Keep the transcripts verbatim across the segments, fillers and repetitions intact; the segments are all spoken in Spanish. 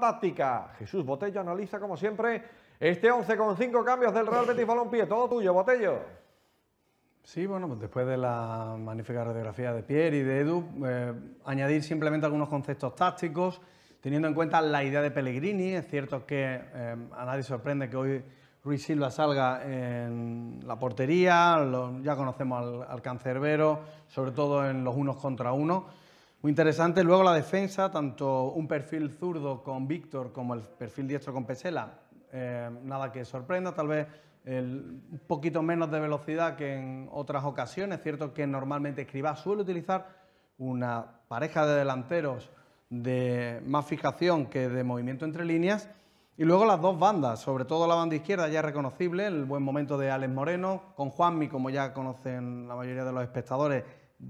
táctica. Jesús Botello analiza, como siempre, este once con cinco cambios del Real Betis Balompié. Todo tuyo, Botello. Sí, bueno, pues después de la magnífica radiografía de Pierre y de Edu, eh, añadir simplemente algunos conceptos tácticos, teniendo en cuenta la idea de Pellegrini. Es cierto que eh, a nadie sorprende que hoy Ruiz Silva salga en la portería, lo, ya conocemos al, al cancerbero, sobre todo en los unos contra uno. Muy interesante luego la defensa, tanto un perfil zurdo con Víctor como el perfil diestro con Pezzella. Eh, nada que sorprenda, tal vez el, un poquito menos de velocidad que en otras ocasiones. Es cierto que normalmente Escribá suele utilizar una pareja de delanteros de más fijación que de movimiento entre líneas. Y luego las dos bandas, sobre todo la banda izquierda ya reconocible, el buen momento de Alex Moreno, con Juanmi, como ya conocen la mayoría de los espectadores,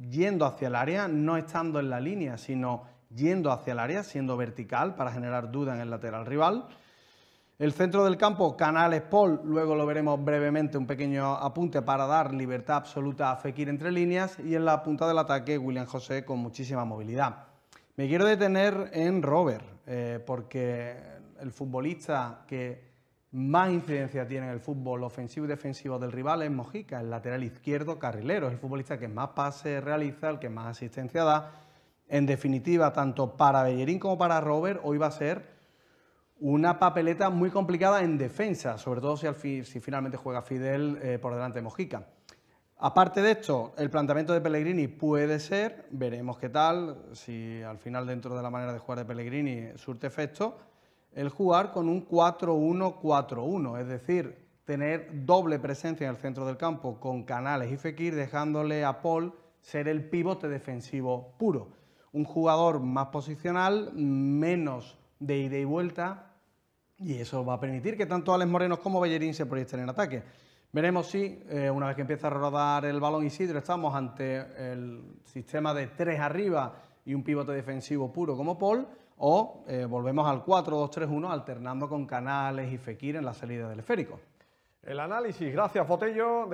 yendo hacia el área, no estando en la línea, sino yendo hacia el área, siendo vertical para generar duda en el lateral rival. El centro del campo, Canales, Paul, luego lo veremos brevemente, un pequeño apunte para dar libertad absoluta a Fekir entre líneas, y en la punta del ataque, William José con muchísima movilidad. Me quiero detener en Robert, eh, porque el futbolista que más incidencia tiene en el fútbol ofensivo y defensivo del rival es Mojica, el lateral izquierdo carrilero. Es el futbolista que más pases realiza, el que más asistencia da. En definitiva, tanto para Bellerín como para Robert, hoy va a ser una papeleta muy complicada en defensa, sobre todo si, al fi si finalmente juega Fidel eh, por delante de Mojica. Aparte de esto, el planteamiento de Pellegrini puede ser, veremos qué tal, si al final dentro de la manera de jugar de Pellegrini surte efecto, el jugar con un cuatro uno cuatro uno, es decir, tener doble presencia en el centro del campo con Canales y Fekir, dejándole a Paul ser el pivote defensivo puro. Un jugador más posicional, menos de ida y vuelta, y eso va a permitir que tanto Alex Moreno como Bellerín se proyecten en ataque. Veremos si, eh, una vez que empieza a rodar el balón Isidro, estamos ante el sistema de tres arriba y un pivote defensivo puro como Paul, o eh, volvemos al cuatro dos tres uno alternando con Canales y Fekir en la salida del esférico. El análisis, gracias Botello.